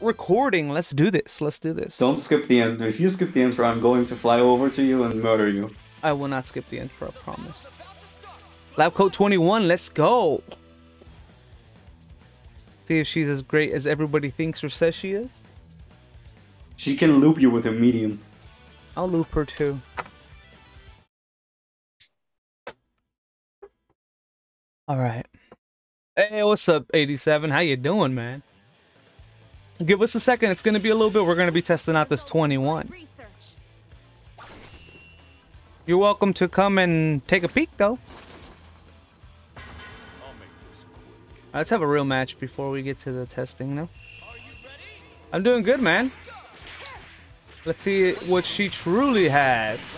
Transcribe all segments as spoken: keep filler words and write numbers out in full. Recording. Let's do this. Let's do this. Don't skip the intro. If you skip the intro, I'm going to fly over to you and murder you. I will not skip the intro, I promise. Lab coat twenty-one, let's go. See if she's as great as everybody thinks or says she is. She can loop you with a medium. I'll loop her too. Alright. Hey, what's up, eighty-seven? How you doing, man? Give us a second. It's going to be a little bit. We're going to be testing out this twenty-one. You're welcome to come and take a peek, though. Let's have a real match before we get to the testing, no? I'm doing good, man. Let's see what she truly has.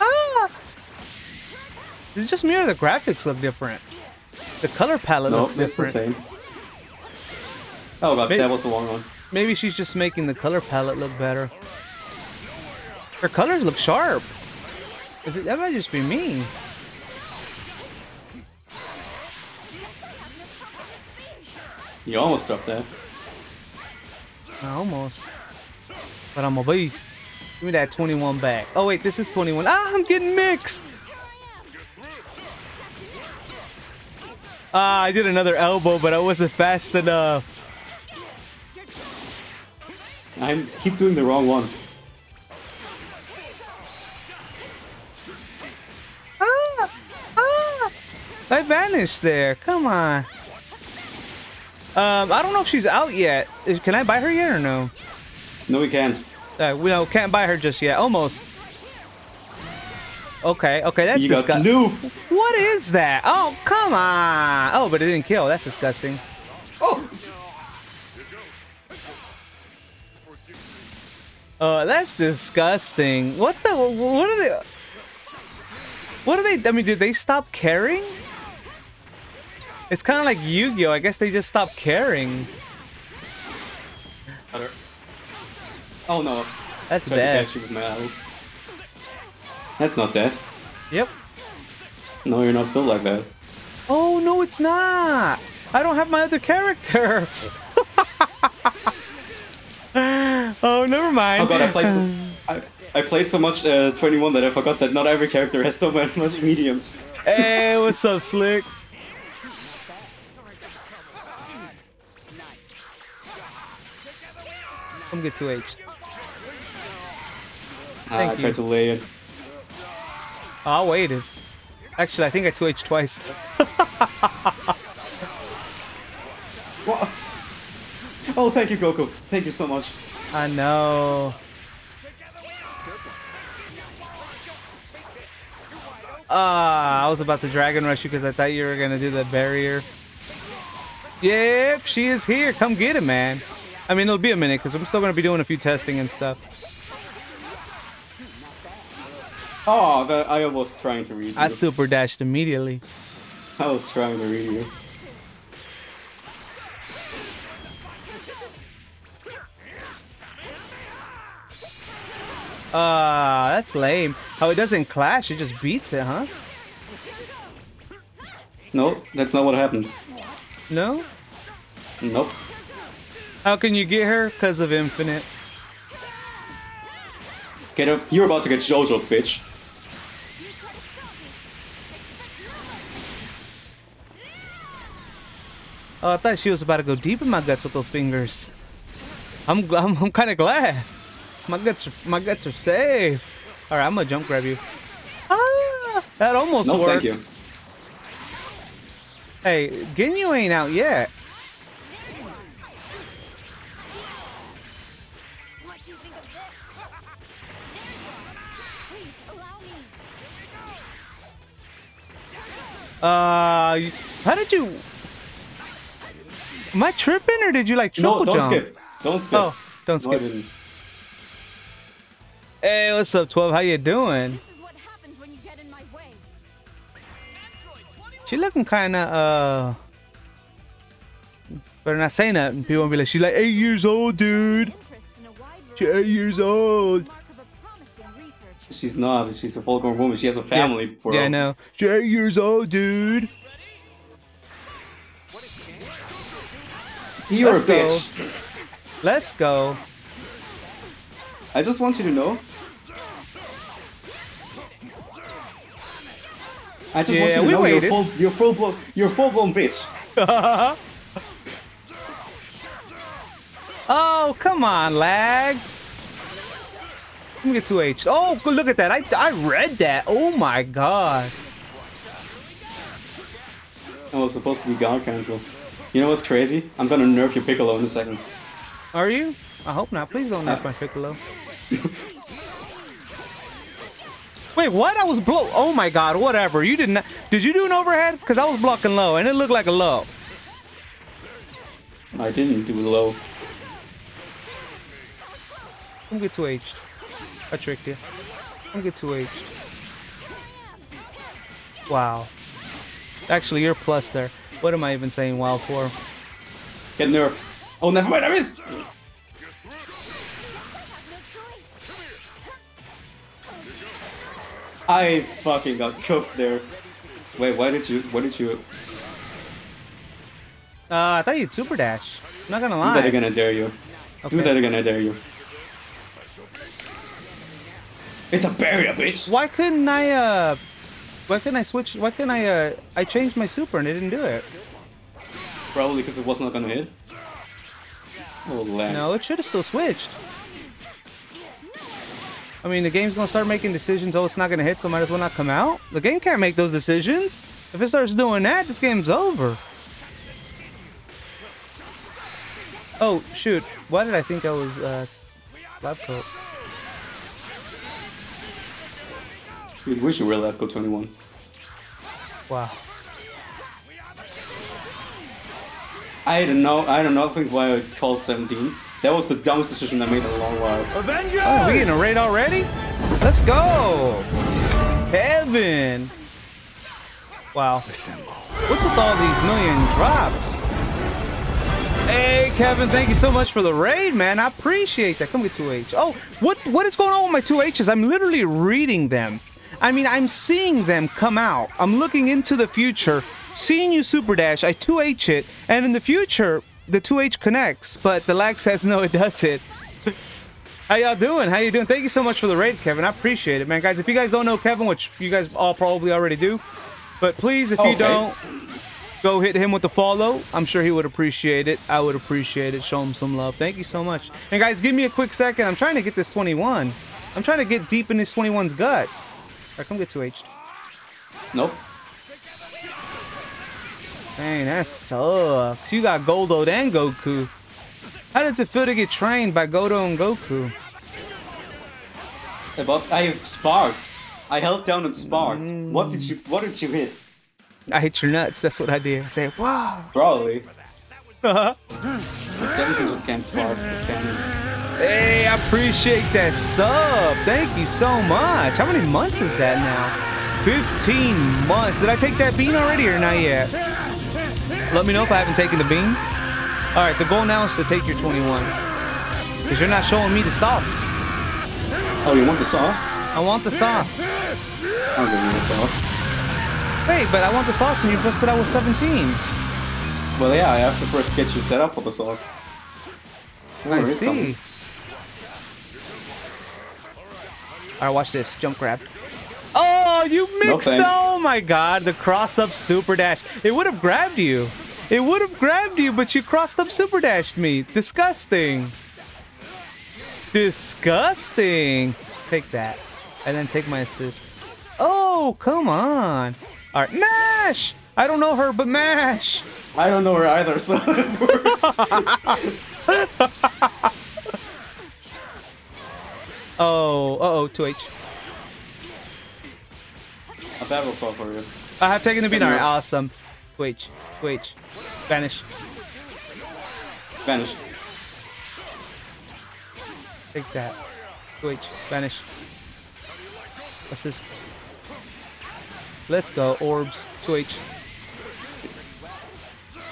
Ah! Is it just me or the graphics look different? The color palette nope, looks different. Oh, God, maybe, that was a long one. Maybe she's just making the color palette look better. Her colors look sharp. Is it, that might just be me. You almost up there. I almost. But I'm a beast. Give me that twenty-one back. Oh, wait, this is twenty-one. Ah, I'm getting mixed. Ah, I did another elbow, but I wasn't fast enough. I keep doing the wrong one. Ah! Ah! I vanished there. Come on. Um, I don't know if she's out yet. Can I buy her yet or no? No, we can. Uh, we no, can't buy her just yet. Almost. Okay, okay, that's disgusting. What is that? Oh, come on. Oh, but it didn't kill. That's disgusting. Oh. Uh, that's disgusting. What the? What are they? What are they? I mean, did they stop caring? It's kind of like Yu-Gi-Oh! I guess they just stopped caring. Oh no. That's death. That's not death. Yep. No, you're not built like that. Oh no, it's not! I don't have my other character! Oh, never mind. Oh god, I played so, I, I played so much uh, twenty-one that I forgot that not every character has so much mediums. Hey, what's up, Slick? Come get two H. Ah, I tried to lay it. Oh, I waited. Actually, I think I two H twice. Oh, thank you, Goku. Thank you so much. I know. Ah, uh, I was about to Dragon Rush you because I thought you were going to do the barrier. Yep, she is here. Come get it, man. I mean, it'll be a minute because I'm still going to be doing a few testing and stuff. Oh, that, I was trying to read you. I super dashed immediately. I was trying to read you. Ah, uh, that's lame. How it doesn't clash, it just beats it, huh? No, that's not what happened. No? Nope. How can you get her? Because of Infinite. Get up. You're about to get JoJo, bitch. Oh, I thought she was about to go deep in my guts with those fingers. I'm I'm, I'm kind of glad. My guts, my guts are safe. All right, I'm gonna jump grab you. Ah, that almost no, worked. No, thank you. Hey, Ginyu ain't out yet. Uh, how did you? Am I tripping or did you like triple jump? No, don't jump? skip. Don't skip. Oh, don't skip. No, hey, what's up, twelve? How you doing? This is what happens when you get in my way. She looking kind of uh. Better not say nothing. People won't be like, she's like eight years old, dude. She's eight years old. She's not. She's a full-grown woman. She has a family. Yeah, yeah, I know. She's eight years old, dude. You're Let's a go. bitch. Let's go. I just want you to know. I just yeah, want you to know you're full, you're full blown, you're full blown bitch. Oh, come on, lag. Let me get two H. Oh, look at that. I, I read that. Oh my god. I was supposed to be guard cancel. You know what's crazy? I'm gonna nerf your Piccolo in a second. Are you? I hope not. Please don't nerf my Piccolo. Wait, what? I was blow. Oh my god, whatever. You did not. Did you do an overhead? Because I was blocking low and it looked like a low. I didn't do low. I'm gonna get two H. I tricked you. I'm gonna get two H. Wow. Actually, you're plus there. What am I even saying wow for? Get nerfed. Oh, never mind, I missed! I fucking got choked there. Wait, why did you? Why did you? Uh, I thought you'd super dash. I'm not gonna lie. Do that again, I dare you. Okay. Do that again, I dare you. It's a barrier, bitch. Why couldn't I? Uh, why couldn't I switch? Why couldn't I? Uh, I changed my super and it didn't do it. Probably because it was not gonna hit. Oh, lag. No, it should have still switched. I mean, the game's gonna start making decisions. Oh, it's not gonna hit, so might as well not come out. The game can't make those decisions. If it starts doing that, this game's over. Oh, shoot. Why did I think I was, uh, lab coat? Dude, we should wear lab coat twenty-one. Wow. I don't know, I don't know why I called seventeen. That was the dumbest decision I made in a long while. Avengers! Oh, are we getting a raid already? Let's go! Heaven! Wow. What's with all these million drops? Hey, Kevin, thank you so much for the raid, man. I appreciate that. Come get two H. Oh, what, what is going on with my two H's? I'm literally reading them. I mean, I'm seeing them come out. I'm looking into the future, seeing you super dash. I two H it, and in the future... the two H connects, but the lag says no, it doesn't. How y'all doing? How you doing? Thank you so much for the raid, Kevin. I appreciate it, man. Guys, if you guys don't know Kevin, which you guys all probably already do, but please, if okay. you don't, go hit him with the follow. I'm sure he would appreciate it. I would appreciate it. Show him some love. Thank you so much. And guys, give me a quick second. I'm trying to get this twenty-one. I'm trying to get deep in this twenty-one's guts. All right, come get two H'd. Nope. Dang, that sucks. You got Goldo and Goku. How does it feel to get trained by Goldo and Goku? About I sparked. I held down and sparked. Mm. What did you what did you hit? I hit your nuts, that's what I did. I said, wow. Broly. seventeen just can't spark. It's canon. Hey, I appreciate that sub. Thank you so much. How many months is that now? fifteen months. Did I take that bean already or not yet? Let me know if I haven't taken the beam. All right, the goal now is to take your twenty-one. Because you're not showing me the sauce. Oh, you want the sauce? I want the sauce. I don't give you the sauce. Wait, but I want the sauce and you busted out with seventeen. Well, yeah, I have to first get you set up with the sauce. Oh, I see. Coming. All right, watch this. Jump grab. Oh, you mixed no Oh my god, the cross-up super dash. It would have grabbed you. It would have grabbed you, but you crossed up super dashed me. Disgusting. Disgusting. Take that. And then take my assist. Oh, come on. Alright. Mash! I don't know her, but Mash! I don't know her either, so it works. Oh, uh-oh, two H. A battle call for you. I have taken the beat. Alright, awesome. Twitch, Twitch, vanish, vanish. Take that. Twitch, vanish. Assist. Let's go, orbs. Twitch.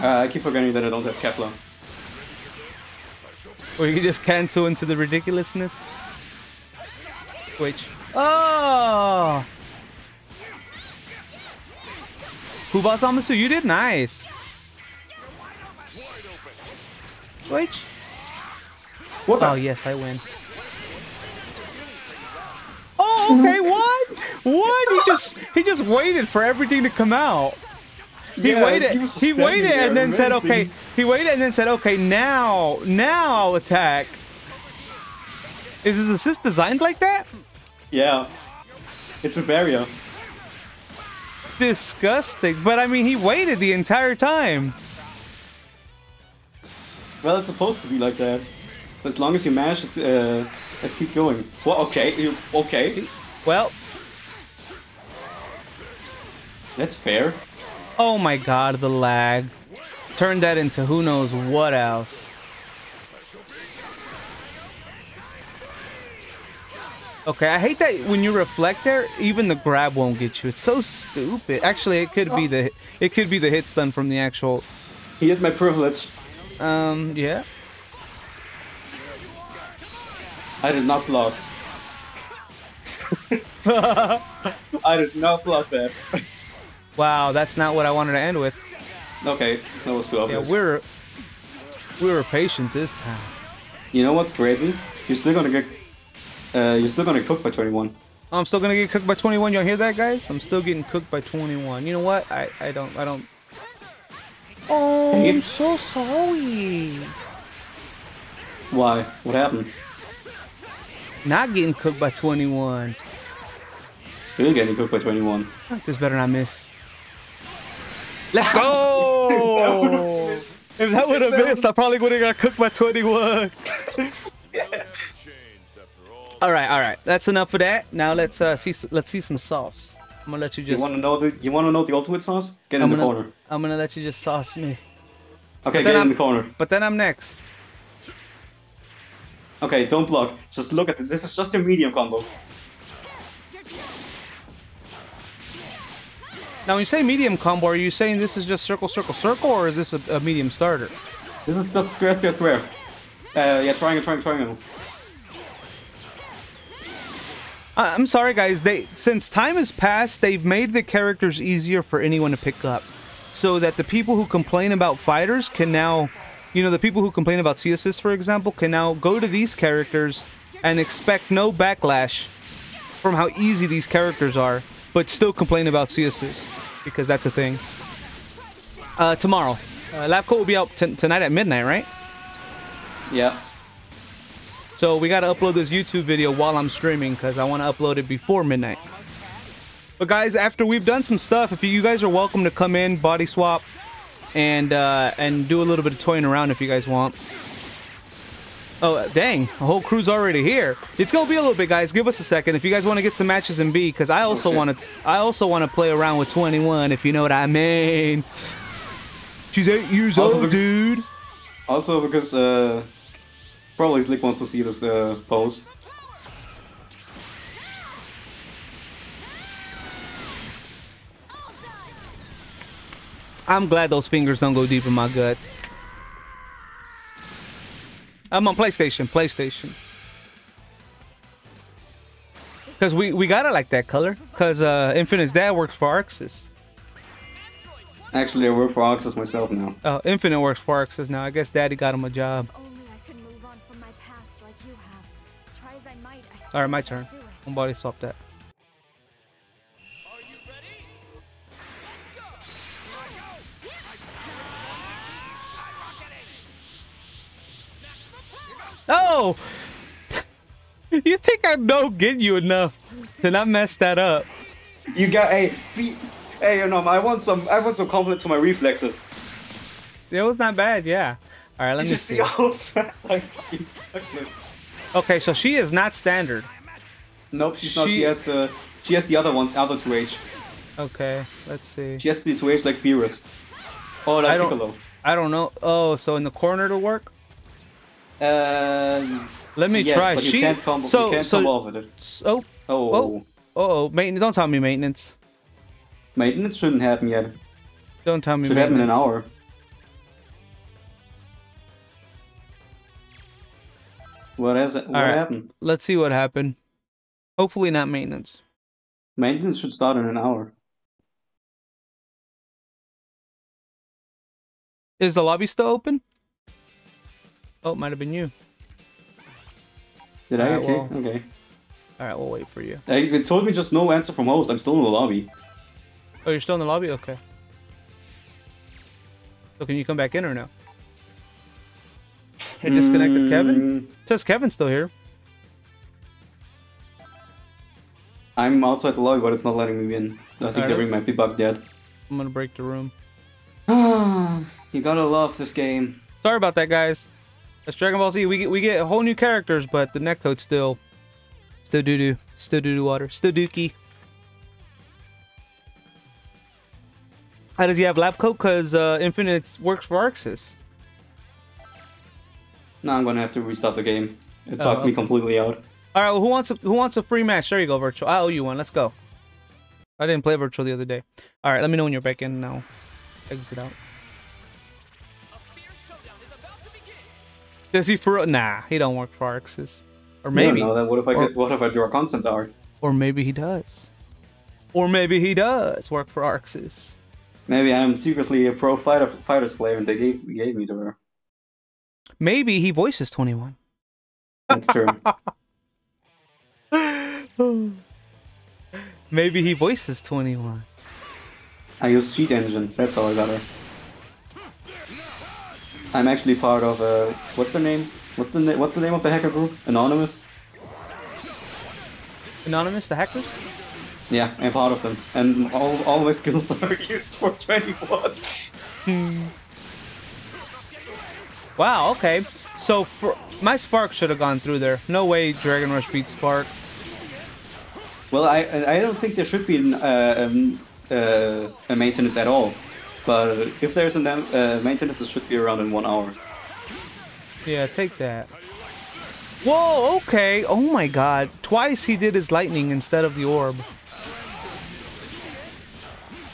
Uh, I keep forgetting that I don't have Kefla. Or you can just cancel into the ridiculousness. Twitch. Oh. Who bought Zamasu? You did? Nice. Which? What? Oh, yes, I win. Oh, okay, what? What? He just he just waited for everything to come out. He yeah, waited. He, he waited there, and then amazing. said, "Okay." He waited and then said, "Okay, now, now I'll attack." Is his assist designed like that? Yeah, it's a barrier. Disgusting. But I mean, he waited the entire time. Well, it's supposed to be like that. As long as you mash, it's, uh, let's keep going. Well, okay, okay. Well, that's fair. Oh my god, the lag. Turn that into who knows what else. Okay, I hate that when you reflect there, even the grab won't get you. It's so stupid. Actually, it could be the it could be the hit stun from the actual. He hit my privilege. Um, yeah. I did not block. I did not block that. Wow, that's not what I wanted to end with. Okay, that was too obvious. Yeah, we're we were patient this time. You know what's crazy? You're still gonna get uh, you're still gonna get cooked by twenty-one. I'm still gonna get cooked by twenty-one. Y'all hear that, guys? I'm still getting cooked by twenty-one. You know what? I I don't I don't. Oh, hey. I'm so sorry. Why? What happened? Not getting cooked by twenty-one. Still getting cooked by twenty-one. This better not miss. Let's go! If that would have missed, missed, I probably would have got cooked by twenty-one. Yeah. All right, all right. That's enough of that. Now let's uh, see. Let's see some sauce. I'm gonna let you just. You wanna know the? You wanna know the ultimate sauce? Get I'm in gonna, the corner. I'm gonna let you just sauce me. Okay, get in I'm, the corner. But then I'm next. Okay, don't block. Just look at this. This is just a medium combo. Now, when you say medium combo, are you saying this is just circle, circle, circle, or is this a, a medium starter? This is just square, square, square. Uh, yeah, triangle, triangle, triangle. I I'm sorry, guys. They since time has passed, they've made the characters easier for anyone to pick up, so that the people who complain about fighters can now, you know, the people who complain about C S S, for example, can now go to these characters and expect no backlash from how easy these characters are, but still complain about C S S, because that's a thing. Uh, tomorrow. Uh, Lab coat will be out t tonight at midnight, right? Yeah. So we got to upload this YouTube video while I'm streaming, because I want to upload it before midnight. But guys, after we've done some stuff, if you, you guys are welcome to come in, body swap, and uh, and do a little bit of toying around if you guys want. Oh, dang. The whole crew's already here. It's going to be a little bit, guys. Give us a second. If you guys want to get some matches in B, because I also oh, want to I also want to play around with twenty-one, if you know what I mean. She's eight years also old, dude. Also because uh, probably Slick wants to see this uh, pose. I'm glad those fingers don't go deep in my guts. I'm on PlayStation, PlayStation. Because we, we got it like that color. Because uh, Infinite's dad works for ArcSys. Actually, I work for ArcSys myself now. Oh, Infinite works for ArcSys now. I guess Daddy got him a job. Alright, my turn. I'm body swap that. Oh! You think I don't get you enough to not mess that up? You got a hey, hey, you know, I want some, I want some compliments for my reflexes. It was not bad, yeah. All right, let Did me you see. see how fast I fucking backflip. Okay, so she is not standard. Nope, she's she... not. She has the, she has the other one, other two H. Okay, let's see. She has the two H like Beerus. Oh, like I Piccolo. Don't, I don't know. Oh, so in the corner to work. Uh, Let me yes, try. But you she can't come. So, you can't so, come off with it. So, oh, oh, oh, oh! Maintenance. Don't tell me maintenance. Maintenance shouldn't happen yet. Don't tell me. Should happen in an hour. What has it? What right. happened? Let's see what happened. Hopefully not maintenance. Maintenance should start in an hour. Is the lobby still open? Oh, it might have been you. Did All I? Right, okay. Well, okay. All right, we'll wait for you. It told me just no answer from host. I'm still in the lobby. Oh, you're still in the lobby? Okay. So can you come back in or no? It disconnected mm. Kevin? It says Kevin's still here. I'm outside the lobby, but it's not letting me in. I think right. the ring might be bugged dead. I'm gonna break the room. You gotta love this game. Sorry about that, guys. That's Dragon Ball Z. We get we get whole new characters, but the netcode still, still doo doo, still doo doo water, still dookie. How does he have lab coat? Cause uh, Infinite works for ArcSys. Now I'm gonna have to restart the game. It bugged oh, okay. me completely out. All right, well, who wants a, who wants a free match? There you go, virtual. I owe you one. Let's go. I didn't play virtual the other day. All right, let me know when you're back in now. Exit out. Does he for nah? He don't work for ArcSys, or maybe. No, then what if I or, get, what if I draw constant art? Or maybe he does. Or maybe he does work for ArcSys. Maybe I'm secretly a pro fighter fighters player, and they gave, gave me to her. Maybe he voices twenty-one. That's true. Maybe he voices twenty-one. I use Cheat Engine. That's how I got her. I'm actually part of a... What's her name? What's the na what's the name of the hacker group? Anonymous? Anonymous? The hackers? Yeah, I'm part of them. And all, all my skills are used for twenty-one. Hmm. Wow, okay. So, for, my Spark should have gone through there. No way Dragon Rush beats Spark. Well, I I don't think there should be an, uh, um, uh, a maintenance at all. But if there's an uh, maintenance, it should be around in one hour. Yeah, take that. Whoa, okay. Oh my god. Twice he did his lightning instead of the orb.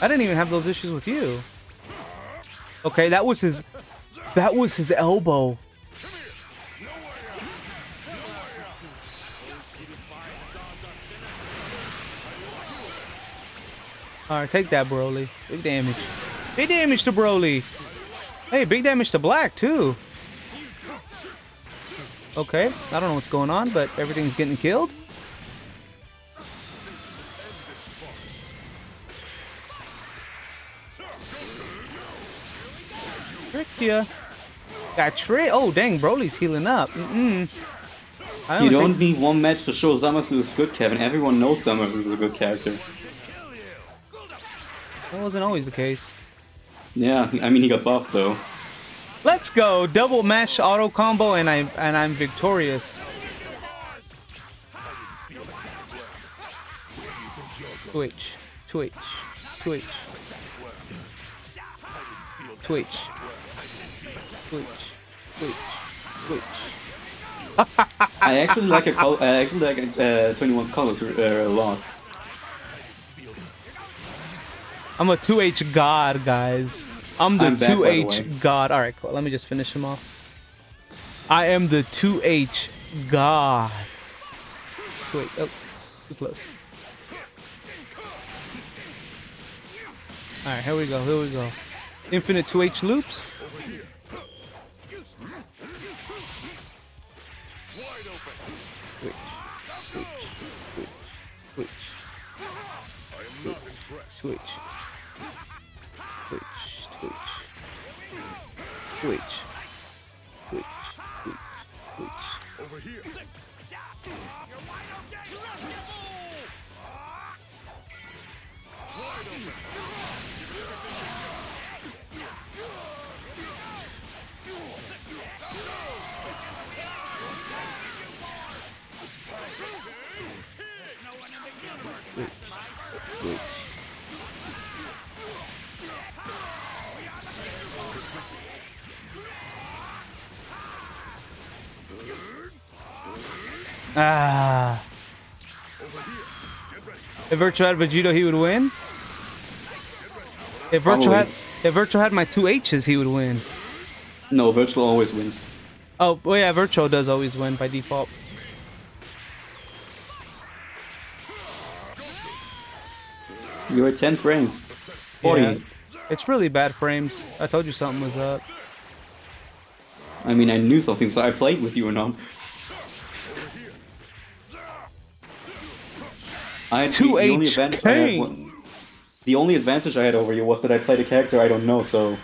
I didn't even have those issues with you. Okay, that was his... That was his elbow. Alright, take that, Broly. Big damage. Big damage to Broly. Hey, big damage to Black, too. Okay, I don't know what's going on, but everything's getting killed. Tricked ya. Got tricked. Oh, dang, Broly's healing up. Mm-mm. I don't you don't think... need one match to show Zamasu is good, Kevin. Everyone knows Zamasu is a good character. That wasn't always the case. Yeah, I mean he got buffed though. Let's go! Double mash auto combo and I and I'm victorious. Twitch, Twitch, Twitch, Twitch, Twitch, Twitch, Twitch. I actually like a I actually like uh, twenty-one's colors uh, a lot. I'm a two H god, guys. I'm the I'm back, two H god. Alright, cool. Let me just finish him off. I am the two H god. Wait, oh, too close. Alright, here we go, here we go. Infinite two H loops. Wait, wait, wait, wait. Switch, switch, switch, switch, switch, switch, switch, over here. Switch. Ah. If Virtua had Vegito, he would win. If Virtua had, if Virtua had my two H's, he would win. No, Virtua always wins. Oh, well, yeah, Virtua does always win by default. You're at ten frames. forty. Yeah. It's really bad frames. I told you something was up. I mean, I knew something, so I played with you and all. I two the only advantage I had, the only advantage I had over you was that I played a character I don't know, so